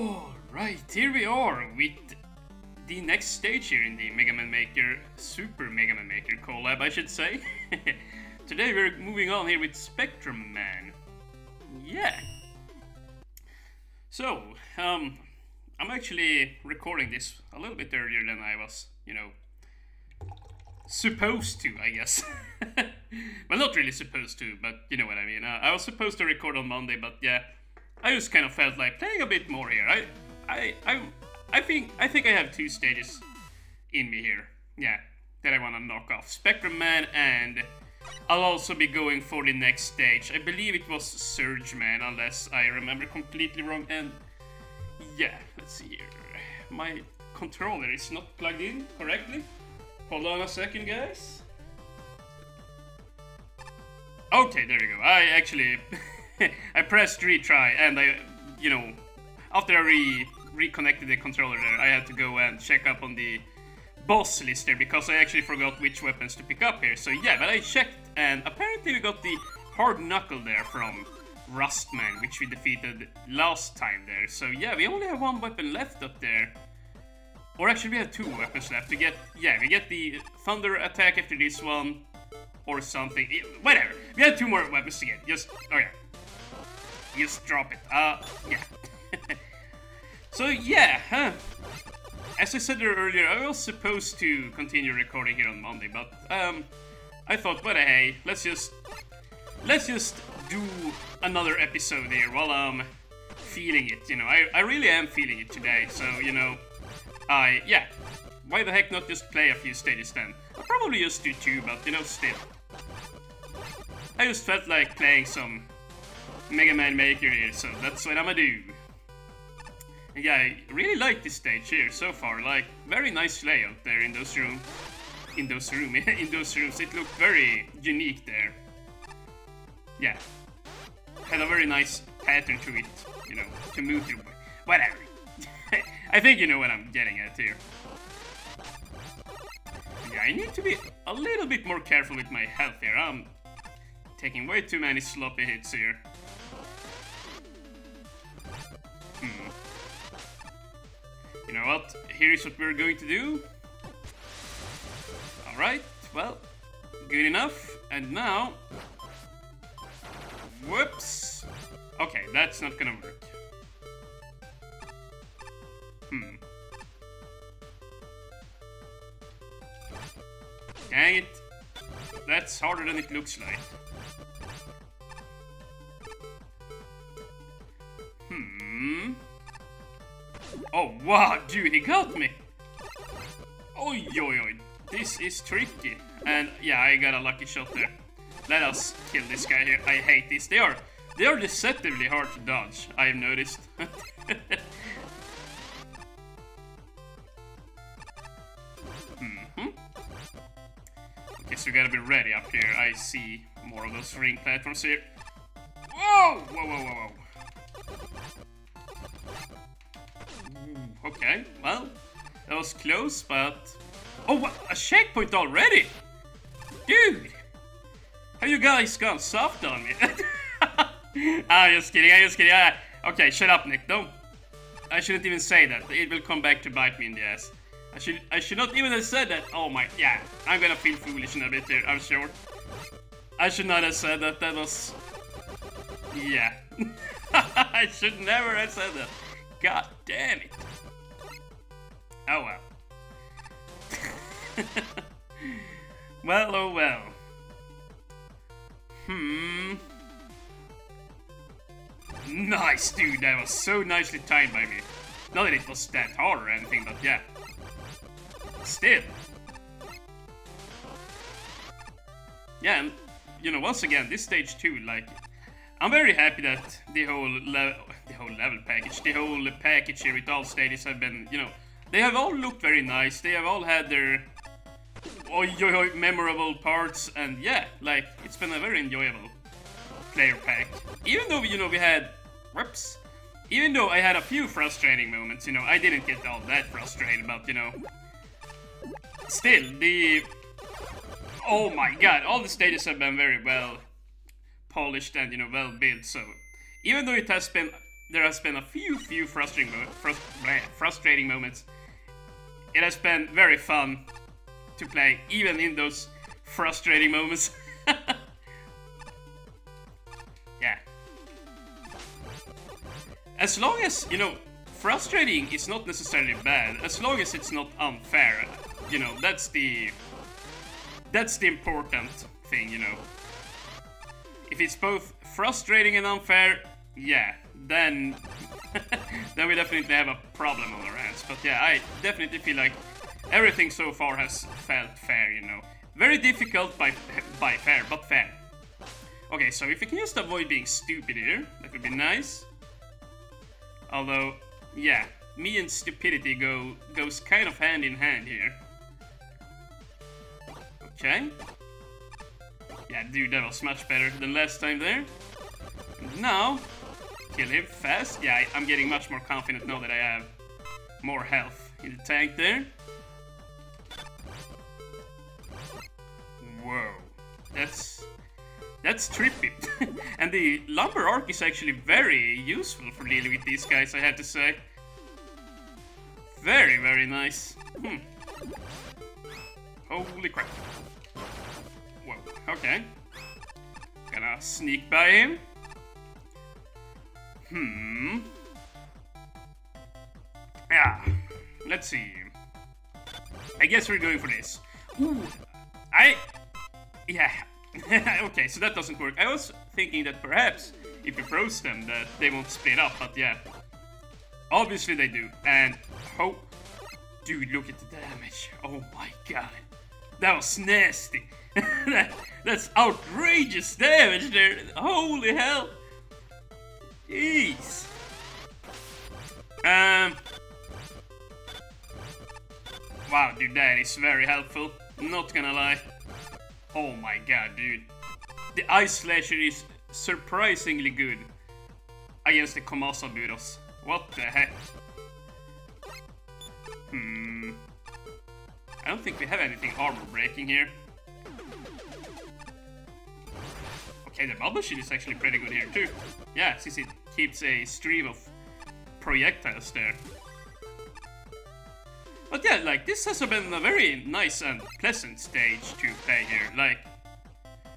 Alright, here we are with the next stage here in the Mega Man Maker, Super Mega Man Maker collab, I should say. Today we're moving on here with Spectrum Man. Yeah. So, I'm actually recording this a little bit earlier than I was, you know, supposed to, I guess. Well, not really supposed to, but you know what I mean. I was supposed to record on Monday, but yeah, I just kind of felt like playing a bit more here. I think I have two stages in me here, yeah, that I want to knock off. Spectrum Man, and I'll also be going for the next stage. I believe it was Surge Man, unless I remember completely wrong. And yeah, let's see here. My controller is not plugged in correctly. Hold on a second, guys. Okay, there we go. I actually, I pressed retry, and I, you know, after I reconnected the controller there, I had to go and check up on the boss list there, because I actually forgot which weapons to pick up here. So yeah, but I checked, and apparently we got the hard knuckle there from Rustman, which we defeated last time there. So yeah, we only have one weapon left up there. Or actually we have two weapons left. We get the thunder attack after this one, or something, whatever. We have two more weapons to get, just drop it, yeah. So yeah, as I said earlier, I was supposed to continue recording here on Monday, but I thought, well, hey, let's just do another episode here while I'm feeling it, you know. I really am feeling it today, so, you know, yeah, why the heck not just play a few stages then? I'll probably just do two, but, you know, still. I just felt like playing some Mega Man Maker here, so that's what I'm gonna do. And yeah, I really like this stage here so far. Like, very nice layout there in those rooms. In those rooms, it looked very unique there. Yeah, had a very nice pattern to it, you know, to move through. Whatever. I think you know what I'm getting at here. Yeah, I need to be a little bit more careful with my health here. I'm taking way too many sloppy hits here. You know what? Here is what we're going to do. Alright, well, good enough. And now... whoops! Okay, that's not gonna work. Dang it! That's harder than it looks like. Oh wow, dude, he got me! Oi, oi, oi! This is tricky. And yeah, I got a lucky shot there. Let us kill this guy here. I hate this. They are deceptively hard to dodge, I've noticed. Guess we gotta be ready up here. I see more of those ring platforms here. Whoa! Whoa, whoa, whoa, whoa. Ooh, okay, well, that was close, but... oh, what? A checkpoint already? Dude! Have you guys gone soft on me? I'm just kidding. Okay, shut up, Nick. Don't... I shouldn't even say that. It will come back to bite me in the ass. I should not even have said that. Oh my, yeah, I'm gonna feel foolish in a bit here, I'm sure. I should not have said that, that was... yeah. I should never have said that. God damn it. Oh well. Well, oh well. Nice, dude, that was so nicely timed by me. Not that it was that hard or anything, but yeah. Still. Yeah, and, you know, once again, this stage 2, like, I'm very happy that the whole package here with all stages have been, you know, they have all looked very nice, they have all had their memorable parts, and yeah, like, it's been a very enjoyable player pack. Even though, you know, we had, whoops, even though I had a few frustrating moments, you know, I didn't get all that frustrated, but, you know, still, the... oh my god, all the stages have been very well polished and, you know, well built, so... even though it has been there has been a few frustrating moments. It has been very fun to play, even in those frustrating moments. Yeah. As long as, you know, frustrating is not necessarily bad, as long as it's not unfair. You know, that's the important thing, you know. If it's both frustrating and unfair, yeah, then then we definitely have a problem on our hands. But yeah, I definitely feel like everything so far has felt fair, you know. Very difficult by fair, but fair. Okay, so if we can just avoid being stupid here, that would be nice. Although, yeah, me and stupidity goes kind of hand in hand here. Okay. Yeah, dude, that was much better than last time there. And now, kill him fast. Yeah, I'm getting much more confident now that I have more health in the tank there. Whoa, that's trippy. And the lumber arc is actually very useful for dealing with these guys, I have to say. Very, very nice. Hmm. Holy crap. Whoa, okay. Gonna sneak by him. Hmm. Yeah, let's see. I guess we're going for this. Ooh, yeah. Okay, so that doesn't work. I was thinking that perhaps if we froze them that they won't split up, but yeah. Obviously they do, and oh, dude, look at the damage. Oh my god. That was nasty. That's outrageous damage there. Holy hell. Jeez. Wow, dude, that is very helpful. Not gonna lie. Oh my god, dude. The Ice Slasher is surprisingly good against the Komasa Butz. What the heck? Hmm. I don't think we have anything armor breaking here. Okay, the bubble shield is actually pretty good here too. Yeah, since it keeps a stream of projectiles there. But yeah, like, this has been a very nice and pleasant stage to play here. Like,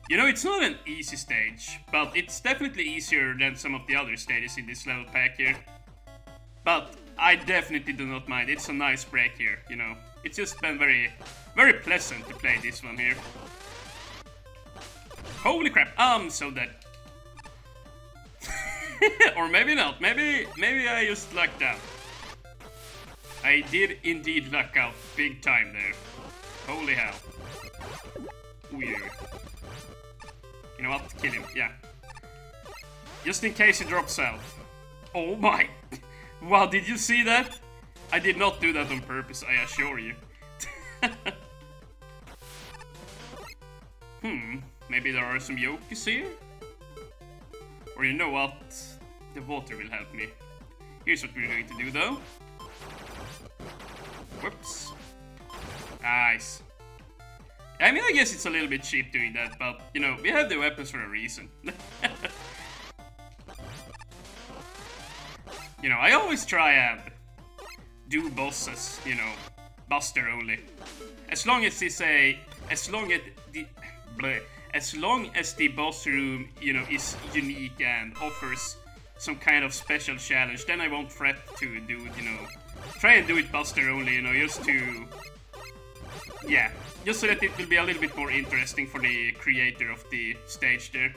you know, it's not an easy stage, but it's definitely easier than some of the other stages in this level pack here. But I definitely do not mind. It's a nice break here, you know. It's just been very, very pleasant to play this one here. Holy crap, I'm so dead. Or maybe not. Maybe I just lucked out. I did indeed luck out big time there. Holy hell. Weird. You know what? Kill him. Yeah. Just in case he drops out. Oh my. Wow, did you see that? I did not do that on purpose, I assure you. Hmm. Maybe there are some yokes here? Or you know what? The water will help me. Here's what we're going to do though. Whoops. Nice. I mean, I guess it's a little bit cheap doing that, but, you know, we have the weapons for a reason. You know, I always try and do bosses, you know, buster only. As long as it's a... As long as the boss room, you know, is unique and offers some kind of special challenge, then I won't fret to do, you know... Try and do it buster only, you know, just to... Yeah, just so that it will be a little bit more interesting for the creator of the stage there.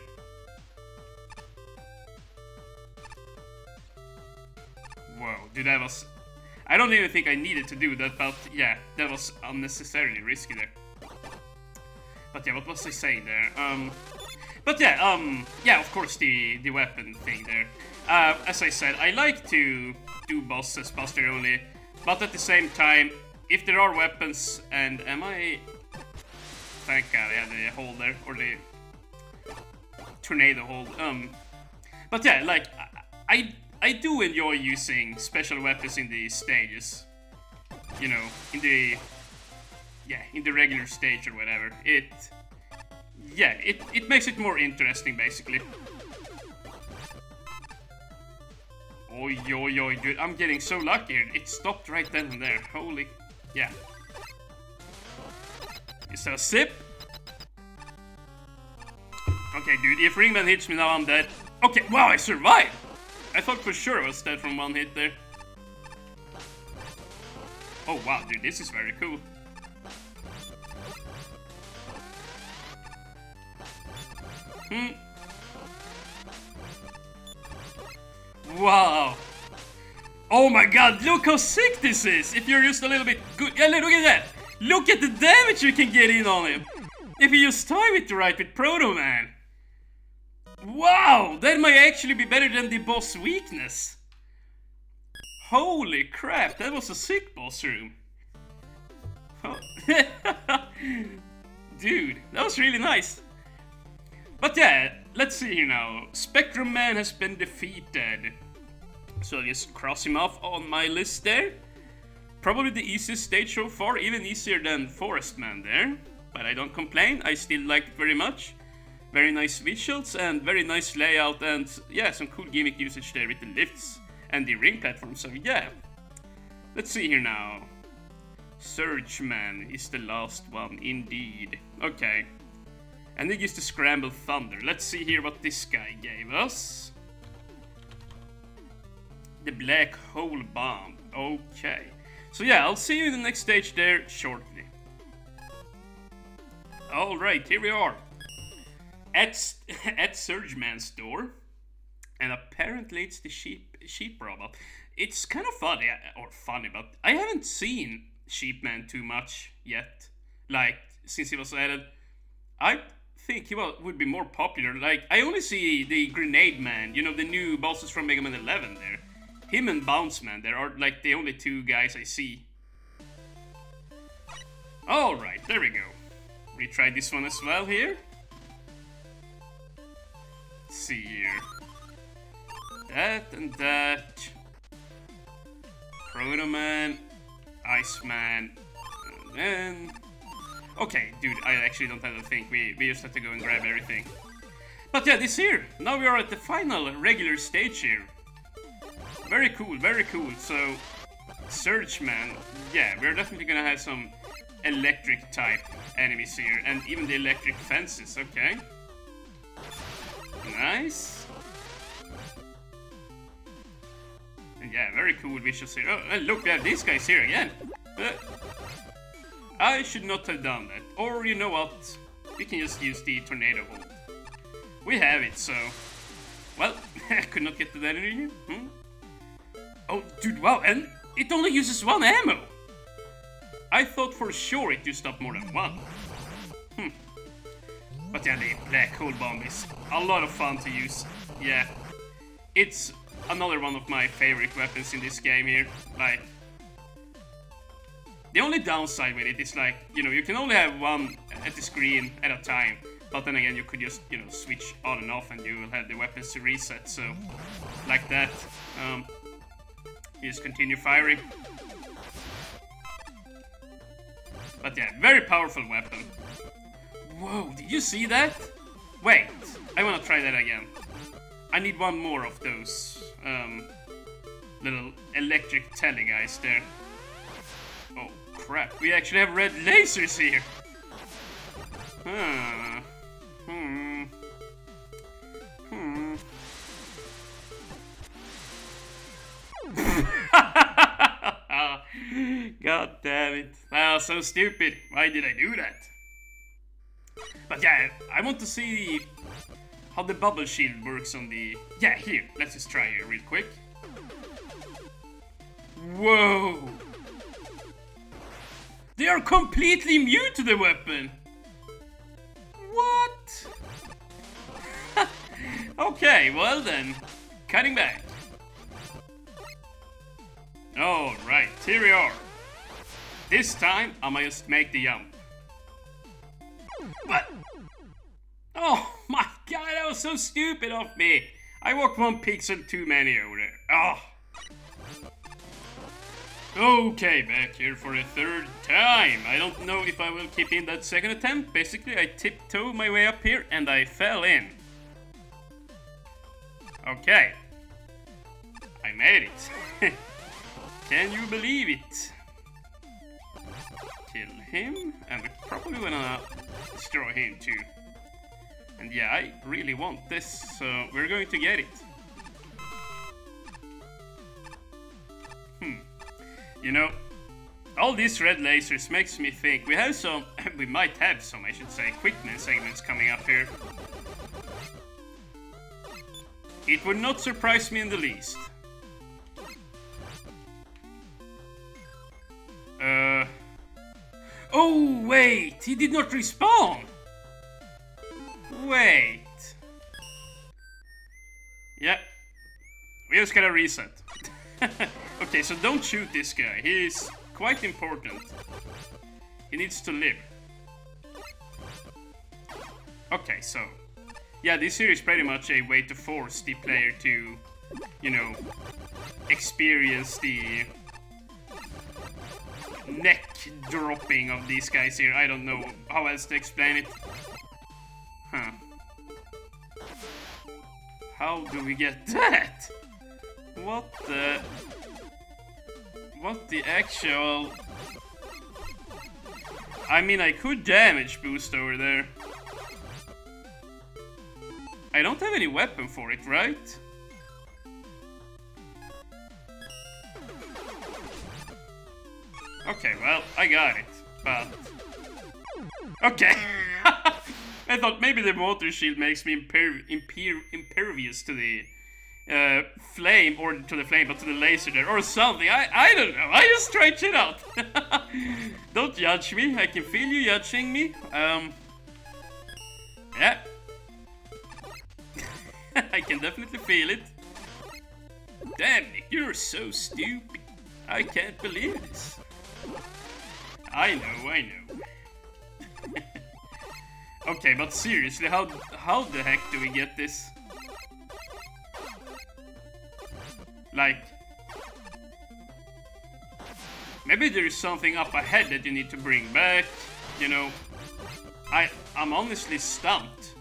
Whoa, dude, that was... I don't even think I needed to do that, but yeah, that was unnecessarily risky there. But yeah, what was I saying there? But yeah, yeah, of course, the weapon thing there. As I said, I like to do bosses buster only, but at the same time, if there are weapons, and am I... Thank god I had the hole there, or the tornado hole. But yeah, like, I do enjoy using special weapons in the stages. You know, in the... Yeah, in the regular stage or whatever. It... Yeah, it makes it more interesting, basically. Oi, oi, oi, dude. I'm getting so lucky. It stopped right then and there. Holy... yeah. Is that a sip? Okay, dude. If Ringman hits me now, I'm dead. Okay, wow, I survived! I thought for sure I was dead from one hit there. Oh, wow, dude. This is very cool. Hmm. Wow. Oh my god, look how sick this is. If you're just a little bit good. Yeah, look at that. Look at the damage you can get in on him. If you just time it right with Proto Man. Wow, that might actually be better than the boss weakness. Holy crap, that was a sick boss room. Oh. Dude, that was really nice. But yeah, let's see here now. Spectrum Man has been defeated. So I'll just cross him off on my list there. Probably the easiest stage so far, even easier than Forest Man there. But I don't complain, I still like it very much. Very nice visuals and very nice layout and yeah, some cool gimmick usage there with the lifts and the ring platform, so yeah. Let's see here now. Surge Man is the last one indeed. Okay. And they used the Scramble Thunder. Let's see here what this guy gave us. The Black Hole Bomb. Okay. So yeah, I'll see you in the next stage there shortly. Alright, here we are. At Surge Man's door. And apparently it's the sheep robot. It's kind of funny, but I haven't seen Sheep Man too much yet. Like, since he was added. I think he would be more popular. Like, I only see the Grenade Man, you know, the new bosses from Mega Man 11 there. Him and Bounce Man, there are like the only two guys I see. Alright, there we go. Retry this one as well here. Let's see here. That and that. Proto Man. Ice Man. And then... okay, dude, I actually don't have to think. We just have to go and grab everything. But yeah, this here. Now we are at the final regular stage here. Very cool, very cool. So, Surge Man. Yeah, we're definitely gonna have some electric type enemies here. And even the electric fences, okay. Nice. And yeah, very cool visuals here. Oh, and look, we have these guys here again. I should not have done that. Or, you know what? We can just use the tornado hold. We have it, so... well, I could not get to that energy. Hmm? Oh, dude, wow, and it only uses one ammo! I thought for sure it used up more than one. Hmm. But yeah, the Black Hole Bomb is a lot of fun to use. Yeah. It's another one of my favorite weapons in this game here. Like... the only downside with it is like, you know, you can only have one at the screen at a time. But then again, you could just, you know, switch on and off and you will have the weapons to reset. So, like that, you just continue firing. But yeah, very powerful weapon. Whoa, did you see that? Wait, I want to try that again. I need one more of those little electric tele guys there. Oh, crap. We actually have red lasers here. Huh. Hmm. Hmm. God damn it. Wow, so stupid. Why did I do that? But yeah, I want to see how the bubble shield works on the... yeah, here. Let's just try it real quick. Whoa. They are completely immune to the weapon! What? Okay, well then. Cutting back. Alright, here we are. This time, I must make the jump. What? Oh my god, that was so stupid of me! I walked one pixel too many over there. Oh. Okay, back here for a third time. I don't know if I will keep in that second attempt. Basically, I tiptoed my way up here and I fell in. Okay. I made it. Can you believe it? Kill him, and we're probably gonna destroy him too. And yeah, I really want this, so we're going to get it. You know, all these red lasers makes me think we might have some, I should say, Quickman segments coming up here. It would not surprise me in the least. Oh wait, he did not respawn! Wait. Yeah. We just gotta reset. Okay, so don't shoot this guy. He is quite important. He needs to live. Okay, so... yeah, this here is pretty much a way to force the player to, you know, experience the neck dropping of these guys here. I don't know how else to explain it. Huh. How do we get that? What the... what the actual... I mean, I could damage boost over there. I don't have any weapon for it, right? Okay, well, I got it, but... okay! I thought maybe the water shield makes me impervious to the... flame, or to the flame, but to the laser there, or something. I don't know, I just tried shit out. Don't judge me, I can feel you judging me. Yeah. I can definitely feel it. Damn, Nick, you're so stupid. I can't believe this. I know. Okay, but seriously, how the heck do we get this? Like, maybe there is something up ahead that you need to bring back, you know. I'm honestly stumped.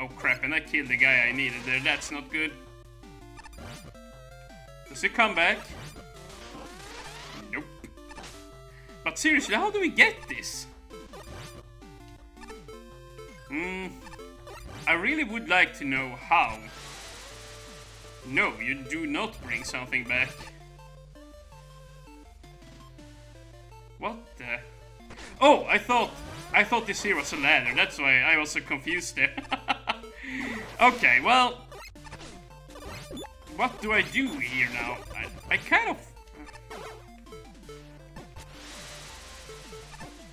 Oh crap, and I killed the guy I needed there, that's not good. Does he come back? Nope. But seriously, how do we get this? I really would like to know how. No, you do not bring something back. What the... oh, I thought this here was a ladder. That's why I was so confused there. Okay, well... what do I do here now? I kind of...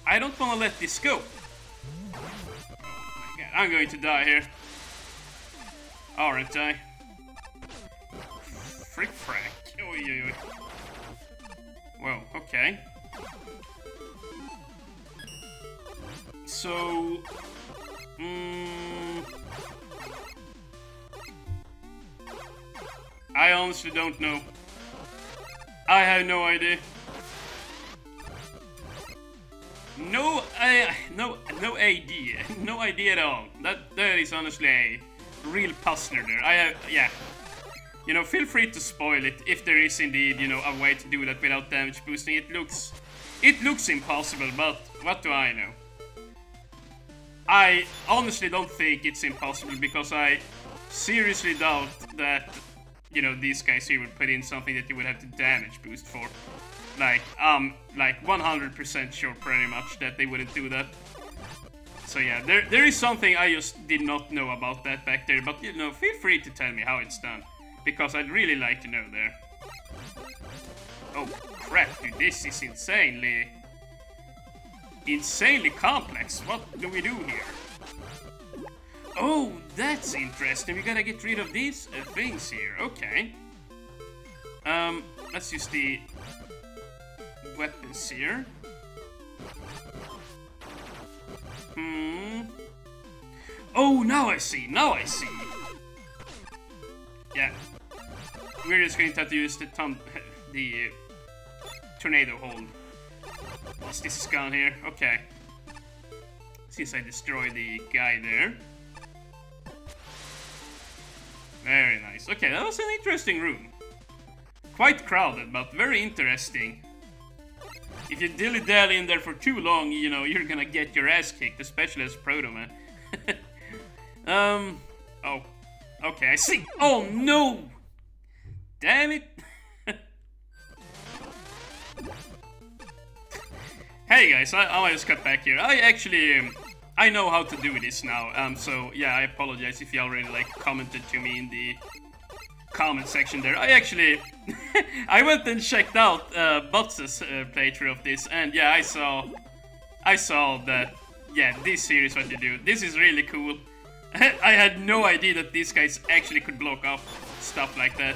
I don't want to let this go. Oh my god, I'm going to die here. Aren't I? Frick frack. Oi, oi, oi. Whoa, okay. So... I honestly don't know. I have no idea. No idea. No idea at all. That is honestly a real puzzler there. Yeah. You know, feel free to spoil it if there is indeed, you know, a way to do that without damage boosting. It looks impossible, but what do I know? I honestly don't think it's impossible because I seriously doubt that, you know, these guys here would put in something that you would have to damage boost for. Like 100% sure pretty much that they wouldn't do that. So yeah, there is something I just did not know about that back there, but you know, feel free to tell me how it's done. Because I'd really like to know there. Oh crap, dude, this is insanely complex. What do we do here? Oh, that's interesting. We gotta get rid of these things here. Okay. Let's use the weapons here. Oh, now I see. Yeah. We're just going to have to use the tornado hold. Once this is gone here, okay. Since I destroyed the guy there. Very nice. Okay, that was an interesting room. Quite crowded, but very interesting. If you dilly-dally in there for too long, you know, you're gonna get your ass kicked, especially as Proto Man. Oh. Okay, I see. Oh, no! Damn it! Hey guys, I just got back here. I actually, I know how to do this now. So yeah, I apologize if you already like commented to me in the comment section there. I actually, I went and checked out Butz's playthrough of this, and yeah, I saw that. Yeah, this here is what you do. This is really cool. I had no idea that these guys actually could block up stuff like that.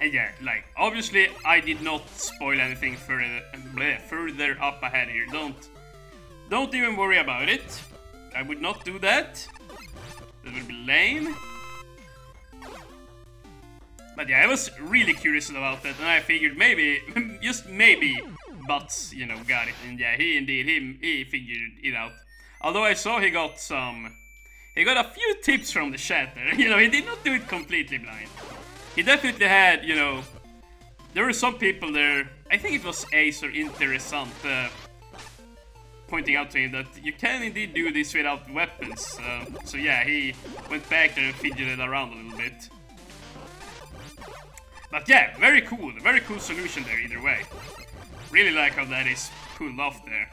And yeah, like, obviously I did not spoil anything further up ahead here. Don't even worry about it. I would not do that. That would be lame. But yeah, I was really curious about that, and I figured maybe, just maybe, Butz, you know, got it. And yeah, he figured it out. Although I saw he got some... He got a few tips from the chat there. You know, he did not do it completely blind. He definitely had, you know, there were some people there, I think it was Acer Interessant, pointing out to him that you can indeed do this without weapons. So yeah, he went back there and fidgeted around a little bit. But yeah, very cool solution there either way. Really like how that is pulled off there.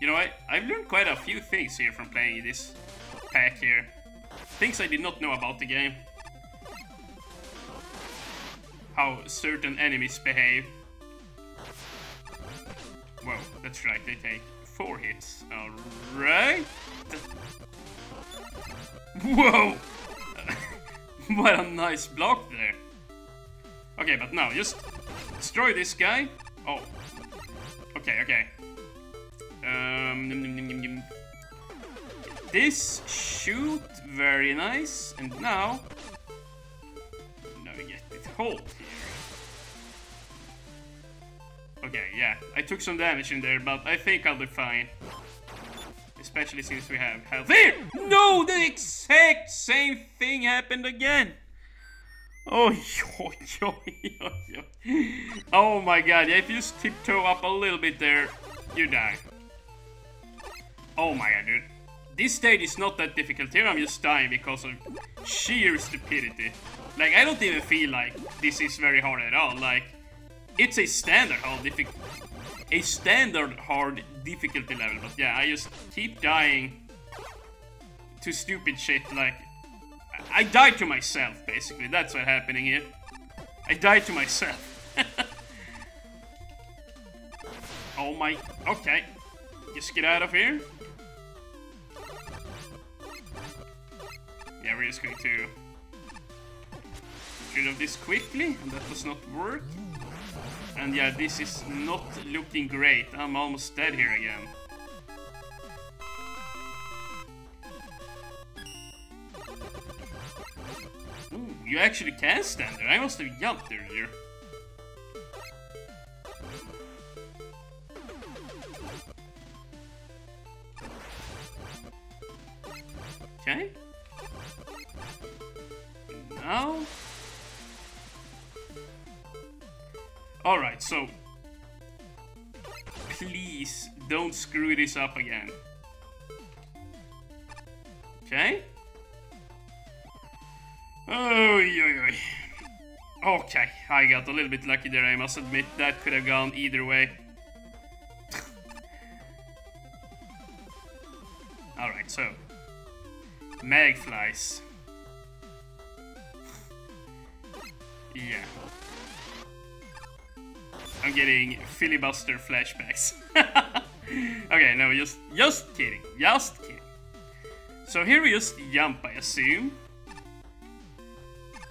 You know, I've learned quite a few things here from playing this pack here. Things I did not know about the game. How certain enemies behave. Whoa, that's right, they take 4 hits. Alright. Whoa! What a nice block there. Okay, but now just destroy this guy. Oh. Okay, okay. This shoot, very nice. And now... Hold here. Okay, yeah, I took some damage in there, but I think I'll be fine. Especially since we have health here! No, the exact same thing happened again! Oh, yo, yo, yo, yo. Oh my god, yeah, if you just tiptoe up a little bit there, you die. Oh my god, dude. This stage is not that difficult here, I'm just dying because of sheer stupidity. Like, I don't even feel like this is very hard at all, like, it's a standard hard difficulty level, but yeah, I just keep dying to stupid shit, like, I died to myself, basically, that's what's happening here. I died to myself. Oh my, okay, just get out of here. Yeah, we're just going to get rid of this quickly, and that does not work. And yeah, this is not looking great. I'm almost dead here again. Ooh, you actually can stand there. I must have jumped earlier. Okay. Now... Alright, so... Please, don't screw this up again. Okay? Oh, yo, yo. Okay, I got a little bit lucky there, I must admit. That could have gone either way. Alright, so... Magflies. Yeah. I'm getting filibuster flashbacks. Okay, no, just kidding. Just kidding. So here we just jump, I assume.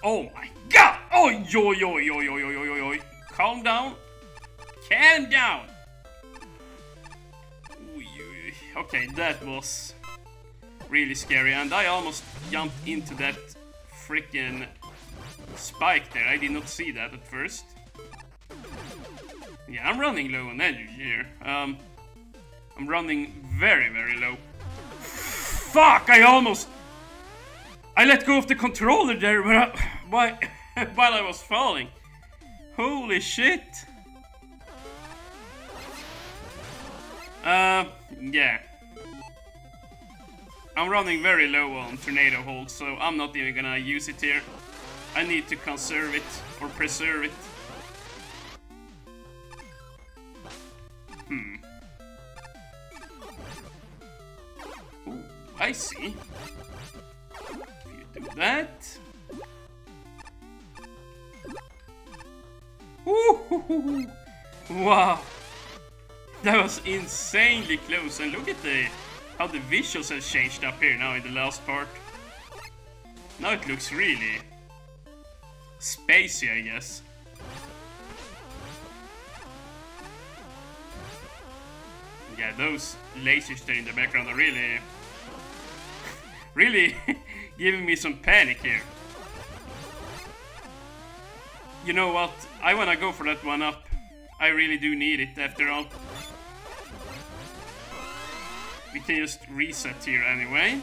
Oh my god! Oh, yo, yo, yo, yo, yo, yo, yo, yo. Calm down. Calm down! Okay, that was really scary, and I almost jumped into that freaking spike there. I did not see that at first. Yeah, I'm running low on energy here. I'm running very, very low. Fuck! I almost... I let go of the controller there, but I... Why... while I was falling. Holy shit. Yeah. I'm running very low on tornado hold, so I'm not even gonna use it here. I need to conserve it, or preserve it. Ooh, I see. If you do that... Ooh, wow! That was insanely close, and look at the... how the visuals have changed up here now in the last part. Now it looks really spacey, I guess. Yeah, those lasers there in the background are really... really giving me some panic here. You know what? I wanna go for that one up. I really do need it after all. We can just reset here anyway.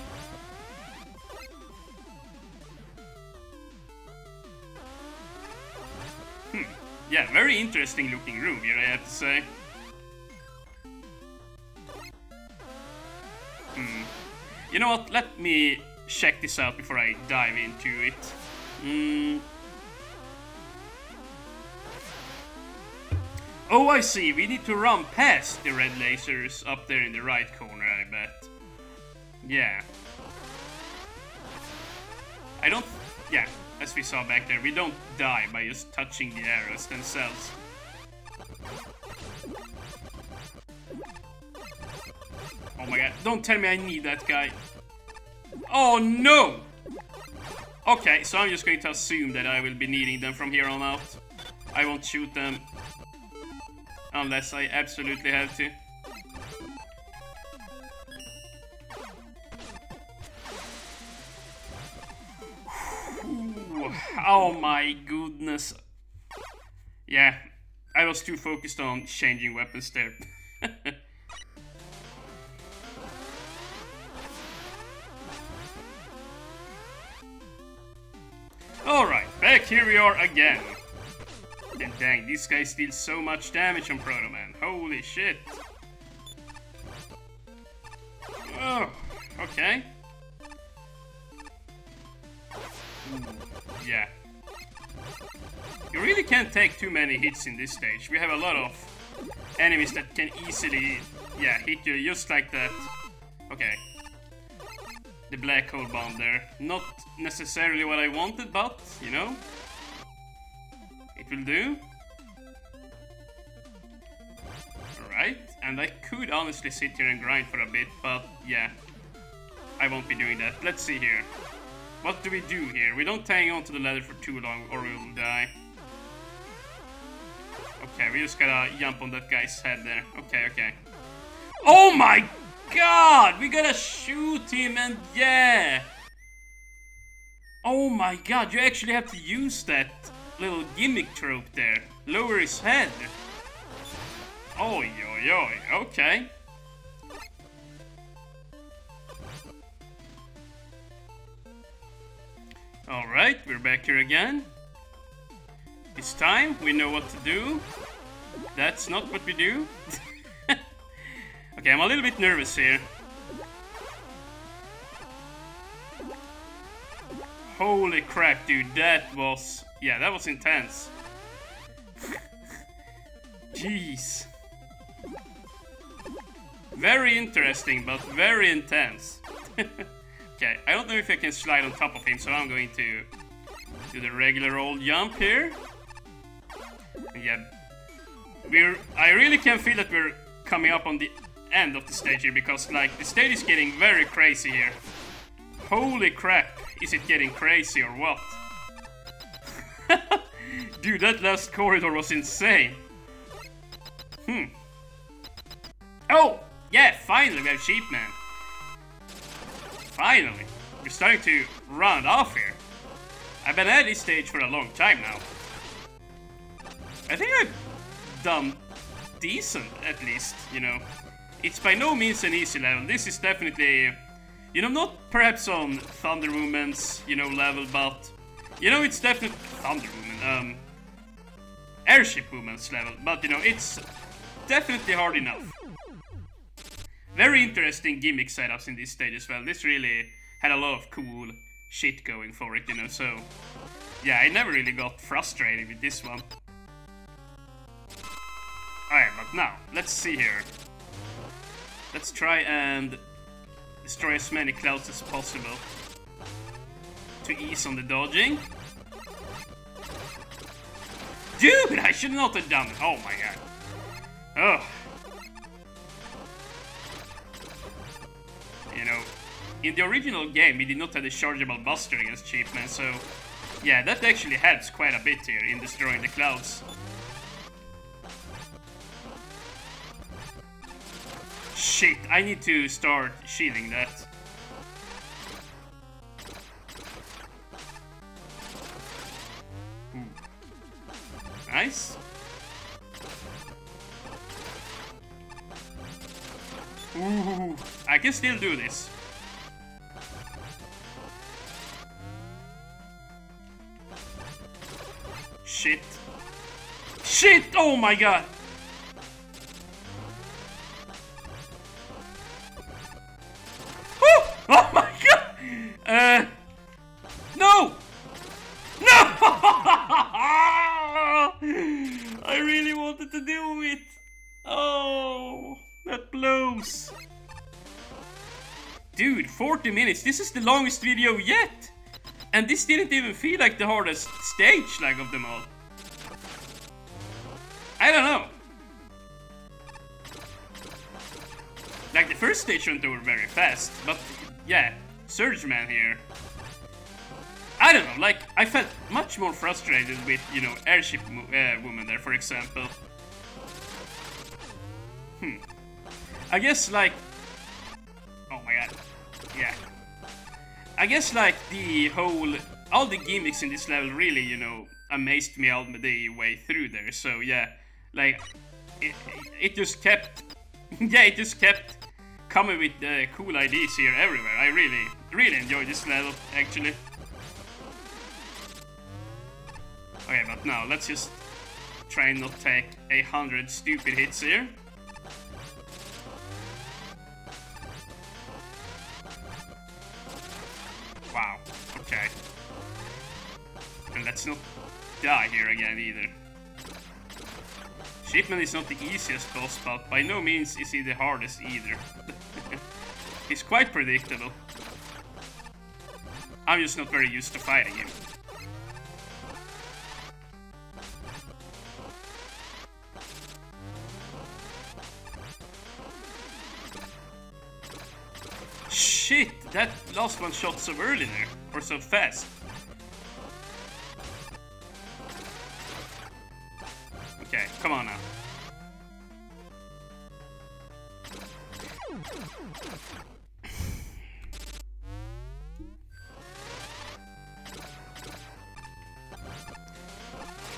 Yeah, very interesting looking room here, I have to say. You know what? Let me check this out before I dive into it. Oh, I see. We need to run past the red lasers up there in the right corner, I bet. Yeah. I don't... Yeah, as we saw back there, we don't die by just touching the arrows themselves. Oh my god, don't tell me I need that guy. Oh no! Okay, so I'm just going to assume that I will be needing them from here on out. I won't shoot them. Unless I absolutely have to. Oh my goodness. Yeah, I was too focused on changing weapons there. Alright, back here we are again. And dang, this guy steals so much damage on Proto Man. Holy shit. Oh, okay. Yeah. You really can't take too many hits in this stage. We have a lot of enemies that can easily, yeah, hit you just like that. Okay. The black hole bomb there. Not necessarily what I wanted, but, you know... it will do. Alright, and I could honestly sit here and grind for a bit, but yeah, I won't be doing that. Let's see here. What do we do here? We don't hang on to the ladder for too long or we'll die. Okay, we just gotta jump on that guy's head there. Okay, okay. Oh my god! We gotta shoot him and yeah! Oh my god, you actually have to use that little gimmick trope there. Lower his head. Oi, oi, oi. Okay. Alright, we're back here again. This time we know what to do. That's not what we do. Okay, I'm a little bit nervous here. Holy crap, dude. That was... yeah, that was intense. Jeez. Very interesting, but very intense. Okay, I don't know if I can slide on top of him, so I'm going to do the regular old jump here. Yeah. I really can feel that we're coming up on the end of the stage here, because, like, the stage is getting very crazy here. Holy crap, is it getting crazy or what? Dude, that last corridor was insane. Oh! Yeah, finally we have Sheep Man. Finally. We're starting to round off here. I've been at this stage for a long time now. I think I've done decent, at least, you know. It's by no means an easy level. This is definitely, you know, not perhaps on Thunder Woman's, you know, level, but... You know, it's definitely Thunder Woman, Airship Woman's level, but you know, it's definitely hard enough. Very interesting gimmick setups in this stage as well. This really had a lot of cool shit going for it, you know, so yeah, I never really got frustrated with this one. Alright, but now, let's see here. Let's try and destroy as many clouds as possible to ease on the dodging. Dude, I should not have done it. Oh my god. Oh. You know, in the original game, we did not have a chargeable buster against Chiefman, so yeah, that actually helps quite a bit here in destroying the clouds. Shit, I need to start shielding that. Ooh. Nice. Ooh, I can still do this. Shit. Shit! Oh my god! Oh my god! No! No! I really wanted to do it! Oh, that blows. Dude, 40 minutes. This is the longest video yet. And this didn't even feel like the hardest stage like of them all. I don't know. Like the first stage went over very fast, but yeah, Surge Man here. I don't know, like, I felt much more frustrated with, you know, Airship Woman there, for example. Hmm. I guess, like... Oh my god. Yeah. I guess, like, the whole... All the gimmicks in this level really, you know, amazed me all the way through there, so yeah. Like, it just kept... yeah, it just kept... coming with cool ideas here everywhere. I really, really enjoy this level, actually. Okay, but now let's just try and not take 100 stupid hits here. Wow, okay. And let's not die here again either. Sheepman is not the easiest boss, but by no means is he the hardest either. He's quite predictable. I'm just not very used to fighting him. Shit, that last one shot so early there, or so fast. Okay, come on now.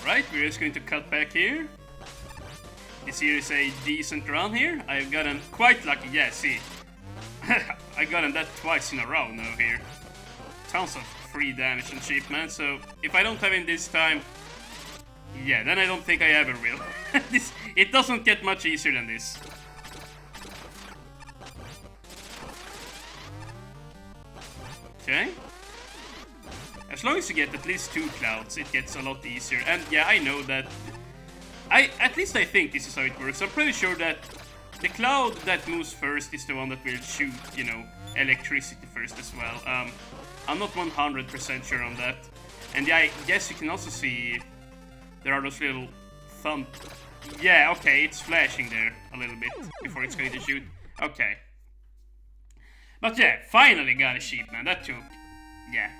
Alright, we're just going to cut back here. This here is a decent run here. I've gotten quite lucky, yeah, see. I gotten that twice in a row now here. Tons of free damage on Sheepman, so if I don't have him this time, yeah, then I don't think I ever will. This, it doesn't get much easier than this. Okay. As long as you get at least 2 clouds, it gets a lot easier. And yeah, I know that... at least I think this is how it works. I'm pretty sure that the cloud that moves first is the one that will shoot, you know, electricity first as well. I'm not 100% sure on that. And yeah, I guess you can also see there are those little thump. Yeah, okay, it's flashing there a little bit before it's going to shoot. Okay. But yeah, finally got a sheep, man. That took... yeah.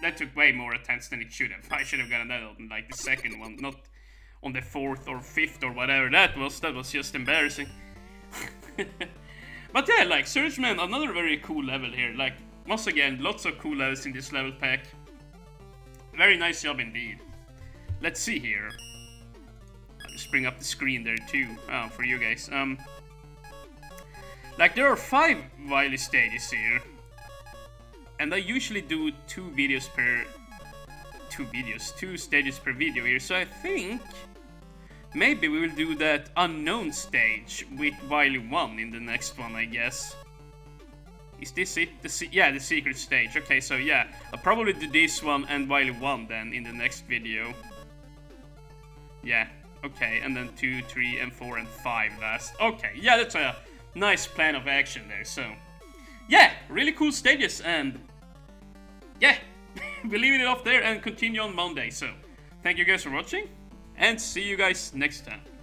That took way more attempts than it should have. I should have gotten that on, like, the second one, not on the 4th or 5th or whatever that was. That was just embarrassing. But yeah, like, Surge Man, another very cool level here. Like, once again, lots of cool levels in this level pack. Very nice job indeed. Let's see here. I'll just bring up the screen there too, for you guys. Like, there are 5 Wily stages here. And I usually do 2 videos per... two stages per video here, so I think maybe we will do that unknown stage with Wily 1 in the next one, I guess. Is this it? The secret stage. Okay, so yeah, I'll probably do this one and Wily 1 then in the next video. Yeah, okay, and then 2, 3, and 4, and 5 last. Okay, yeah, that's a nice plan of action there, so. Yeah, really cool stages, and yeah, we're leaving it off there and continue on Monday, so. Thank you guys for watching, and see you guys next time.